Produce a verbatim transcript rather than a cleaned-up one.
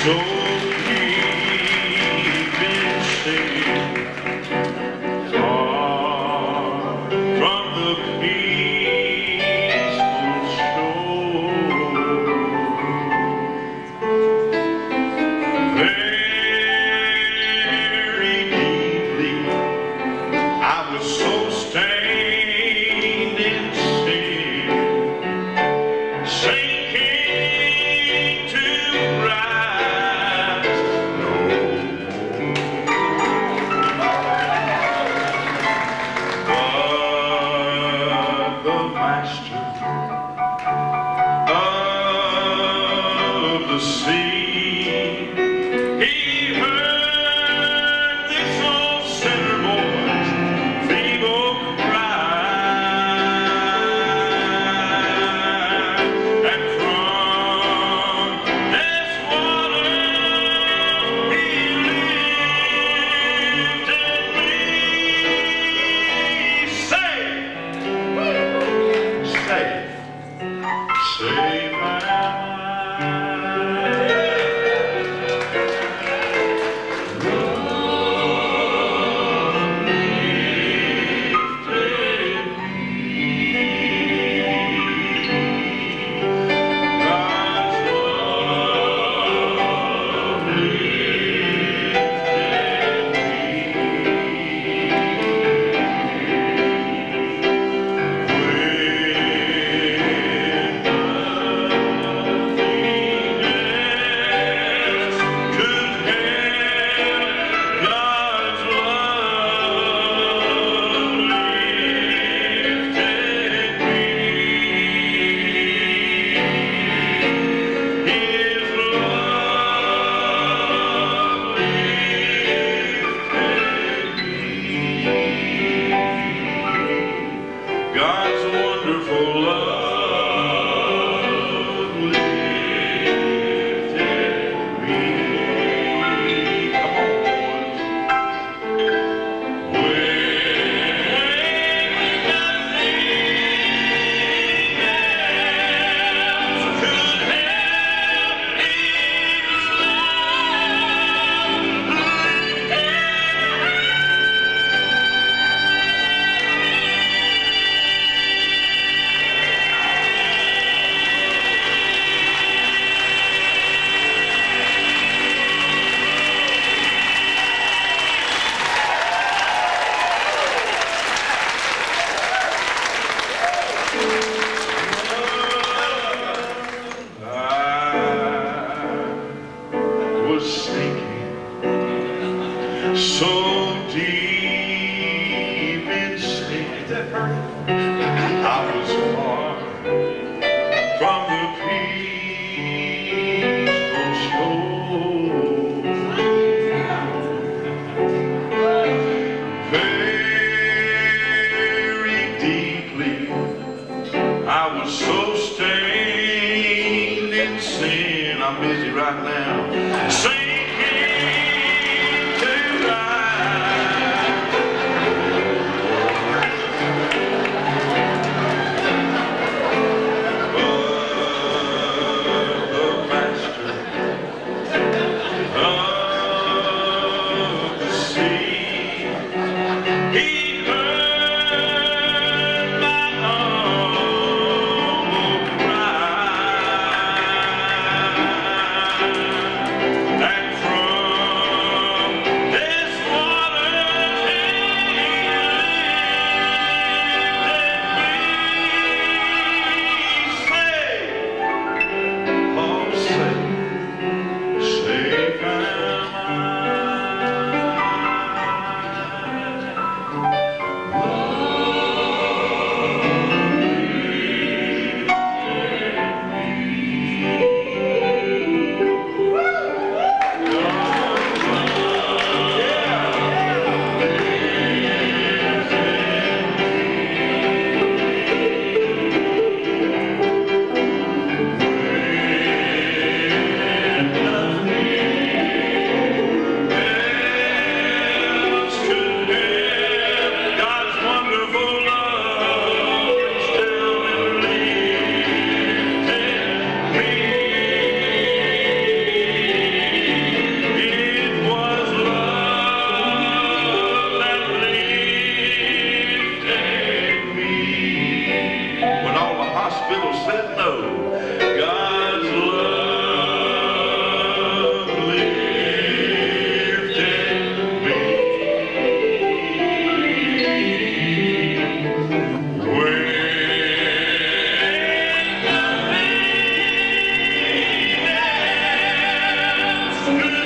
So we've been singing far from the peaceful shore, very deeply I was so stained in sin, sinking to rise. See, he heard this old sinner boy's feeble cry, and from this water he lifted me, save, save, save my so deep in sin, I was far from the peaceful shore. Very deeply, I was so stained in sin. I'm busy right now. Sin that Hallelujah.